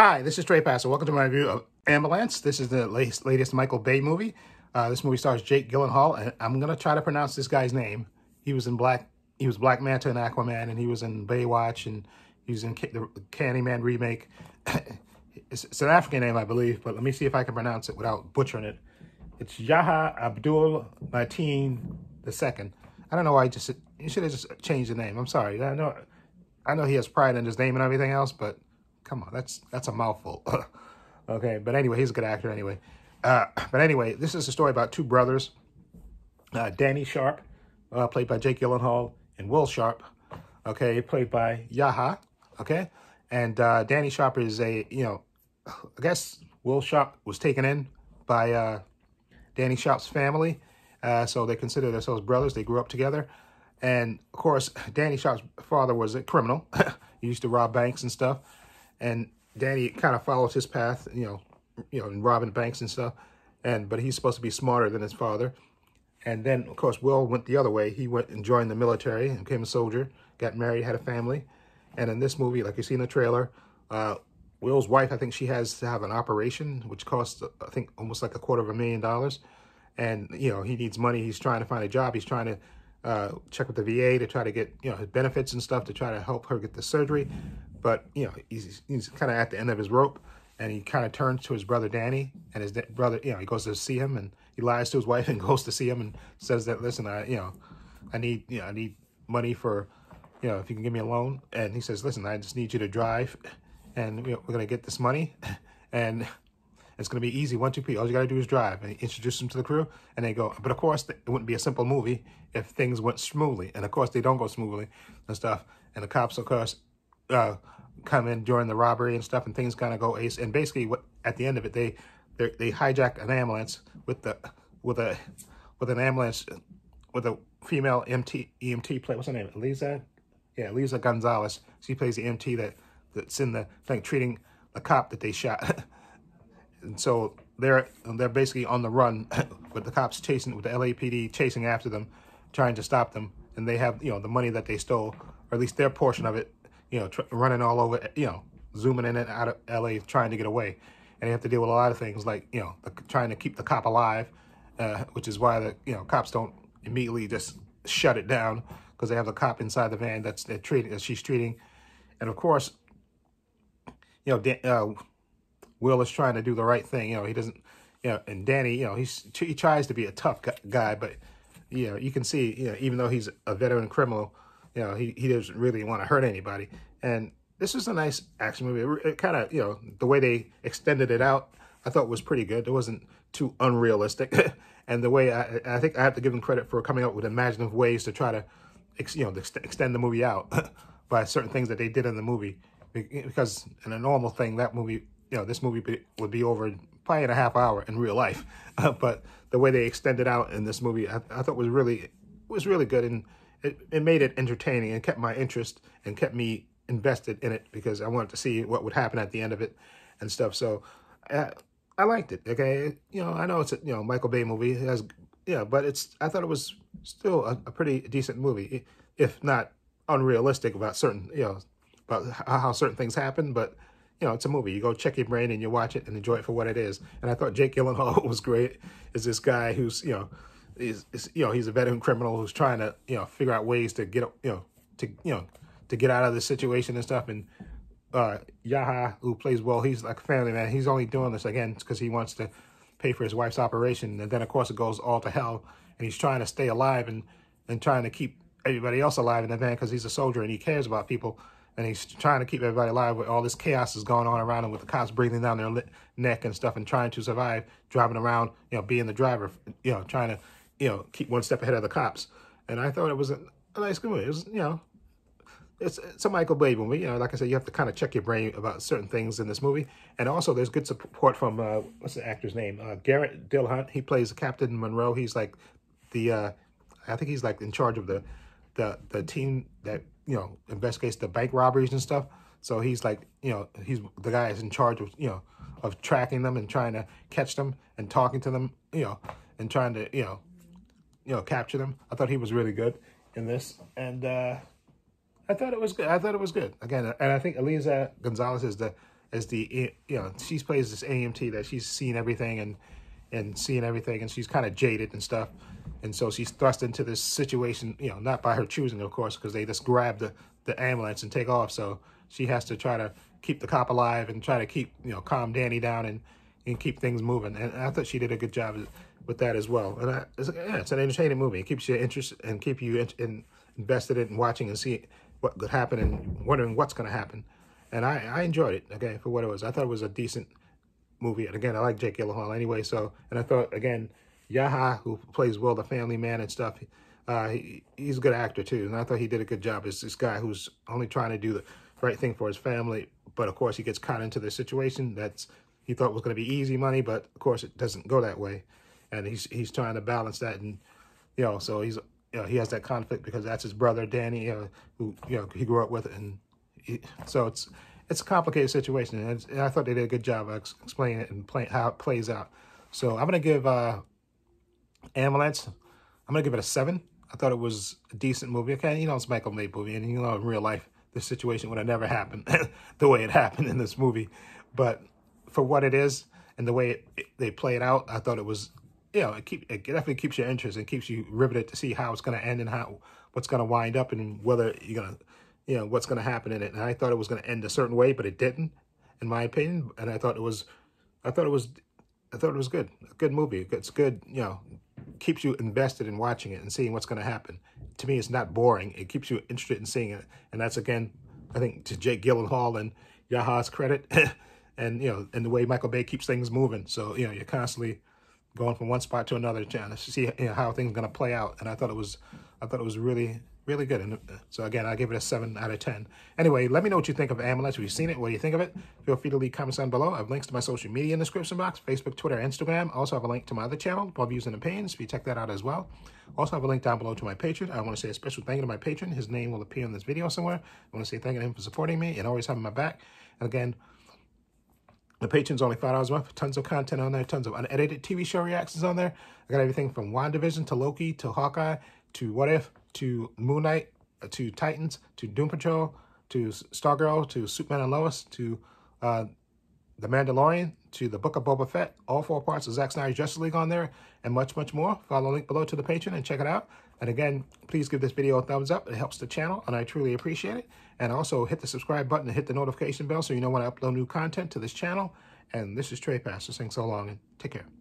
Hi, this is Trepacer. Welcome to my review of Ambulance. This is the latest Michael Bay movie. This movie stars Jake Gyllenhaal, and I'm going to try to pronounce this guy's name. He was in Black Manta and Aquaman, and he was in Baywatch, and he was in the Candyman remake. It's an African name, I believe, but let me see if I can pronounce it without butchering it. It's Yahya Abdul-Mateen II. I don't know why you should have just changed the name. I'm sorry. I know he has pride in his name and everything else, but come on, that's a mouthful. Okay, but anyway, he's a good actor anyway. This is a story about two brothers, Danny Sharp, played by Jake Gyllenhaal, and Will Sharp, okay, played by Yahya, okay? And Danny Sharp is I guess Will Sharp was taken in by Danny Sharp's family, so they consider themselves brothers. They grew up together. And, of course, Danny Sharp's father was a criminal. He used to rob banks and stuff. And Danny kind of follows his path, in robbing banks and stuff. But he's supposed to be smarter than his father. And then, of course, Will went the other way. He went and joined the military and became a soldier, got married, had a family. And in this movie, like you see in the trailer, Will's wife, I think she has to have an operation, which costs, I think, almost like $250,000. And, he needs money. He's trying to find a job. He's trying to check with the VA to try to get, his benefits and stuff to try to help her get the surgery. But, he's kind of at the end of his rope, and he kind of turns to his brother Danny, and his brother, he goes to see him, and he lies to his wife and goes to see him and says that, listen, I need money for, if you can give me a loan. And he says, listen, I just need you to drive, and we're going to get this money, and it's going to be easy, 1, 2, 3. All you got to do is drive. And introduce them to the crew, and they go. But, of course, it wouldn't be a simple movie if things went smoothly. And, of course, they don't go smoothly and stuff. And the cops, of course, come in during the robbery and stuff, and things kind of go ace. And, basically, at the end of it, they hijack an ambulance with a female EMT play. What's her name? Eliza? Yeah, Eliza Gonzalez. She plays the EMT that's in the thing, treating the cop that they shot. And so they're basically on the run with the cops with the LAPD chasing after them, trying to stop them. And they have, the money that they stole, or at least their portion of it, running all over, zooming in and out of LA, trying to get away. And they have to deal with a lot of things like, trying to keep the cop alive, which is why the, cops don't immediately just shut it down, because they have the cop inside the van that she's treating. And of course, Will is trying to do the right thing, he doesn't, and Danny, he tries to be a tough guy, but, you can see, even though he's a veteran criminal, he doesn't really want to hurt anybody. And this is a nice action movie. It kind of, the way they extended it out, I thought was pretty good. It wasn't too unrealistic. And the way, I think I have to give them credit for coming up with imaginative ways to try to, extend the movie out by certain things that they did in the movie. Because in a normal thing, that movie, this movie would be over probably in a half hour in real life, but the way they extended out in this movie, I thought was really good, and it made it entertaining and kept my interest and kept me invested in it, because I wanted to see what would happen at the end of it and stuff. So I liked it. Okay, I know it's a Michael Bay movie, but I thought it was still a pretty decent movie, if not unrealistic about certain about how certain things happen, but. It's a movie. You go check your brain and you watch it and enjoy it for what it is. And I thought Jake Gyllenhaal was great. Is this guy who's, he's a veteran criminal who's trying to, figure out ways to get, to get out of the situation and stuff. And Yahya, who plays Will, he's like a family man. He's only doing this again because he wants to pay for his wife's operation. And then, of course, it goes all to hell. And he's trying to stay alive and trying to keep everybody else alive in the van, because he's a soldier and he cares about people. And he's trying to keep everybody alive with all this chaos is going on around him, with the cops breathing down their neck and stuff, and trying to survive, driving around, being the driver, trying to, keep one step ahead of the cops. And I thought it was a nice movie. It was, it's a Michael Bay movie. Like I said, you have to kind of check your brain about certain things in this movie. And also there's good support from, what's the actor's name? Garrett Dillahunt. He plays Captain Monroe. He's like I think he's like in charge of the team that, investigates the bank robberies and stuff. So he's like, he's the guy is in charge of, of tracking them and trying to catch them and talking to them, and trying to, capture them. I thought he was really good in this. And I thought it was good. Again, and I think Eliza Gonzalez is the as the, you know, she plays this AMT that she's seen everything and seeing everything, and she's kind of jaded and stuff. And so she's thrust into this situation, you know, not by her choosing, of course, because they just grab the ambulance and take off. So she has to try to keep the cop alive and try to keep, you know, calm Danny down and keep things moving. And I thought she did a good job with that as well. And it's an entertaining movie. It keeps you interested and keep you invested in watching and see what could happen and wondering what's going to happen. And I enjoyed it, okay, for what it was. I thought it was a decent movie. And again, I like Jake Gyllenhaal anyway. So, and I thought, again, Yahya, who plays Will, the family man and stuff, he's a good actor too. And I thought he did a good job as this guy who's only trying to do the right thing for his family. But of course, he gets caught into the situation that's he thought was going to be easy money. But of course, it doesn't go that way. And he's trying to balance that. And, you know, so he's, you know, he has that conflict because that's his brother, Danny, who, you know, he grew up with. And he, so it's a complicated situation. And I thought they did a good job of explaining it and how it plays out. So I'm going to give... Ambulance, I'm going to give it a 7. I thought it was a decent movie. Okay, you know, it's a Michael Bay movie, and you know, in real life, this situation would have never happened the way it happened in this movie. But for what it is and the way they play it out, I thought it was, you know, it definitely keeps your interest and keeps you riveted to see how it's going to end and how what's going to wind up and whether you're going to, you know, what's going to happen in it. And I thought it was going to end a certain way, but it didn't, in my opinion. And I thought it was good, a good movie. It's good, you know. Keeps you invested in watching it and seeing what's going to happen. To me, it's not boring. It keeps you interested in seeing it. And that's, again, I think to Jake Gyllenhaal and Yahya's credit and, you know, and the way Michael Bay keeps things moving. So, you know, you're constantly going from one spot to another to see, you know, how things are going to play out. And I thought it was really, really good. And so, again, I give it a 7 out of 10. Anyway, let me know what you think of Ambulance. Have you seen it? What do you think of it? Feel free to leave comments down below. I have links to my social media in the description box, Facebook, Twitter, Instagram. I also have a link to my other channel, Above Views and the Pains, if you check that out as well. Also have a link down below to my Patreon. I want to say a special thank you to my patron. His name will appear in this video somewhere. I want to say thank you to him for supporting me and always having my back. And again, the Patreon's only $5 a month. Tons of content on there. Tons of unedited TV show reactions on there. I got everything from WandaVision to Loki to Hawkeye to What If to Moon Knight to Titans to Doom Patrol to Stargirl to Superman and Lois to The Mandalorian to The Book of Boba Fett. All 4 parts of Zack Snyder's Justice League on there and much, much more. Follow the link below to the Patreon and check it out. And again, please give this video a thumbs up. It helps the channel, and I truly appreciate it. And also hit the subscribe button and hit the notification bell so you know when I upload new content to this channel. And this is Trepacer saying so long and take care.